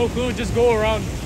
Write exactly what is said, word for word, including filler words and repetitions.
no clue, just go around.